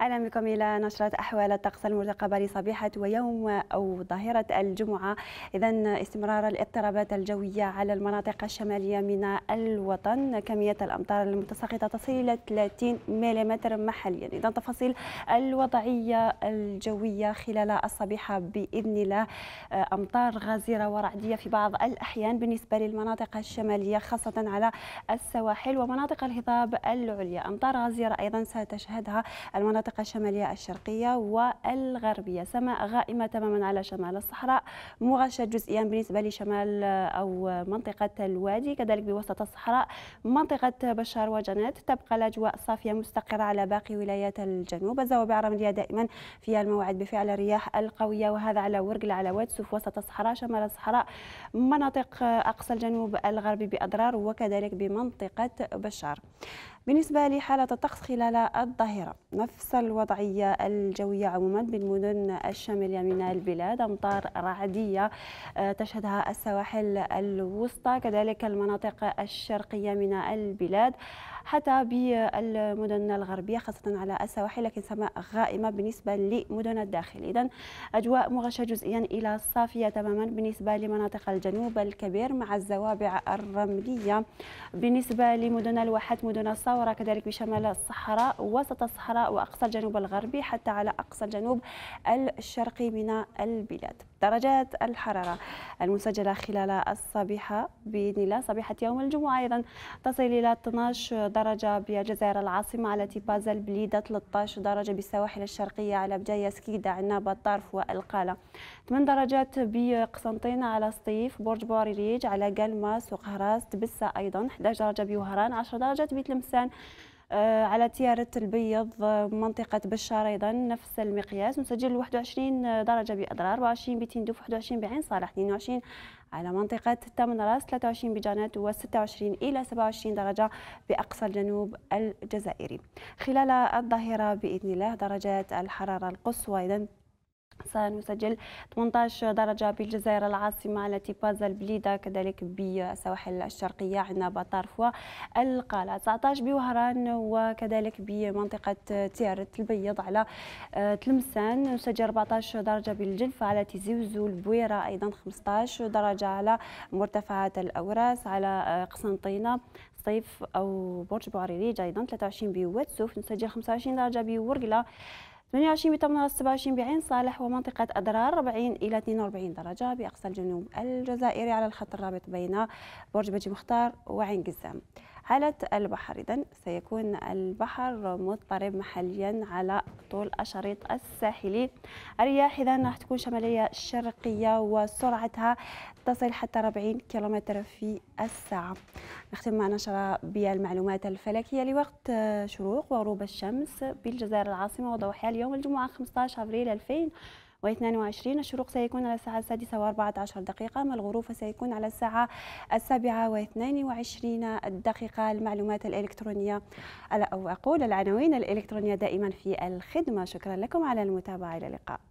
أهلا بكم إلى نشرة أحوال الطقس المرتقبة لصبيحة ويوم أو ظهيرة الجمعة. إذا استمرار الاضطرابات الجوية على المناطق الشمالية من الوطن، كمية الأمطار المتساقطة تصل إلى 30 ملم محليا. إذا تفاصيل الوضعية الجوية خلال الصبيحة بإذن الله، أمطار غزيرة ورعدية في بعض الأحيان بالنسبة للمناطق الشمالية خاصة على السواحل ومناطق الهضاب العليا. أمطار غزيرة أيضا ستشهدها المناطق الشمالية الشرقية والغربية. سماء غائمة تماما على شمال الصحراء، مغشى جزئيا بالنسبة لشمال أو منطقة الوادي، كذلك بوسط الصحراء منطقة بشار وجنات. تبقى الأجواء صافية مستقرة على باقي ولايات الجنوب. الزوابع الرملية دائما فيها الموعد بفعل الرياح القوية، وهذا على ورقل، على واتسوف، وسط الصحراء، شمال الصحراء، مناطق أقصى الجنوب الغربي بأضرار وكذلك بمنطقة بشار. بالنسبة لحالة الطقس خلال الظهيرة، نفس الوضعية الجوية عموما بالمدن الشمالية من البلاد. أمطار رعدية تشهدها السواحل الوسطى، كذلك المناطق الشرقية من البلاد حتى بالمدن الغربية خاصة على السواحل، لكن سماء غائمة بالنسبة لمدن الداخل. إذن أجواء مغشى جزئيا إلى صافية تماما بالنسبة لمناطق الجنوب الكبير مع الزوابع الرملية بالنسبة لمدن الواحات، مدن الصورة، كذلك بشمال الصحراء، وسط الصحراء وأقصى الجنوب الغربي حتى على أقصى الجنوب الشرقي من البلاد. درجات الحرارة المسجلة خلال الصبيحة بإذن الله، صبيحة يوم الجمعة، أيضا تصل إلى 12 درجة بالجزائر العاصمة، على طبازة البليدة 13 درجة، بالسواحل الشرقية على بداية سكيدة، عنابة، الطرف والقالة، 8 درجات بقسنطينة، على سطيف، برج بوريريج، على قلمة، سوق هراس، تبسة، أيضا 11 درجة بوهران، 10 درجات بتلمسان، على تيارة البيض، منطقة بشار أيضا نفس المقياس، نسجل 21 درجة بأضرار، 24 بتندوف، 21 بعين صالح، 22 على منطقة تمن راس، 23 بجانات، و26 إلى 27 درجة بأقصى الجنوب الجزائري. خلال الظهيرة بإذن الله درجات الحرارة القصوى إذا سنسجل 18 درجة بالجزائر العاصمة، على طبازة البليدة، كذلك بالسواحل الشرقية، عنابة، طرف والقالة، 19 بوهران، وكذلك بمنطقة تيارة البيض على تلمسان، نسجل 14 درجة بالجلفة، على تيزيوزو، البويرة، أيضا 15 درجة على مرتفعات الأوراس، على قسنطينة، سطيف أو برج بوعريريج، أيضا 23 بواتسوف، نسجل 25 درجة بورقلة، 28 بتمنى، 27 بعين صالح ومنطقة أضرار، 40 إلى 42 درجة بأقصى الجنوب الجزائري، على الخط الرابط بين برج بجي مختار وعين قزام. حالة البحر إذن سيكون البحر مضطرب محليا على طول الشريط الساحلي. الرياح إذن راح تكون شمالية شرقية وسرعتها تصل حتى 40 كم في الساعة. نختم مع نشرة بالمعلومات الفلكية لوقت شروق وغروب الشمس بالجزائر العاصمة وضواحيها اليوم الجمعة 15 أبريل 2022. الشروق سيكون على الساعة 6:14، ما الغروب سيكون على الساعة 7:22. المعلومات الإلكترونية أو أقول العناوين الإلكترونية دائما في الخدمة. شكرا لكم على المتابعة، إلى اللقاء.